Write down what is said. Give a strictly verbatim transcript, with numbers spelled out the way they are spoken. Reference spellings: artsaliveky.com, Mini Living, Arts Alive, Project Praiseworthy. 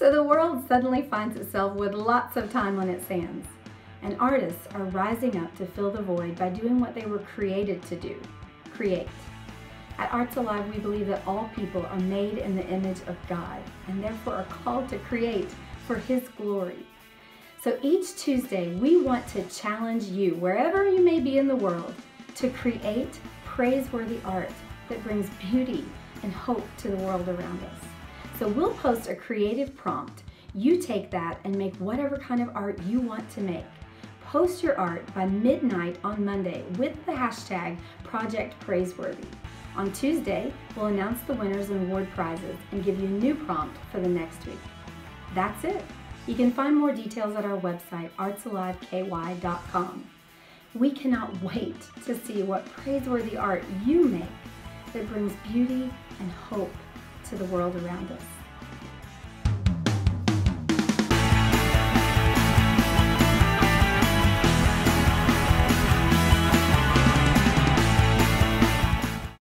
So the world suddenly finds itself with lots of time on its hands. And artists are rising up to fill the void by doing what they were created to do, create. At Arts Alive, we believe that all people are made in the image of God and therefore are called to create for His glory. So each Tuesday, we want to challenge you, wherever you may be in the world, to create praiseworthy art that brings beauty and hope to the world around us. So we'll post a creative prompt. You take that and make whatever kind of art you want to make. Post your art by midnight on Monday with the hashtag Project Praiseworthy. On Tuesday, we'll announce the winners and award prizes and give you a new prompt for the next week. That's it. You can find more details at our website, arts alive k y dot com. We cannot wait to see what praiseworthy art you make that brings beauty and hope to the world around us.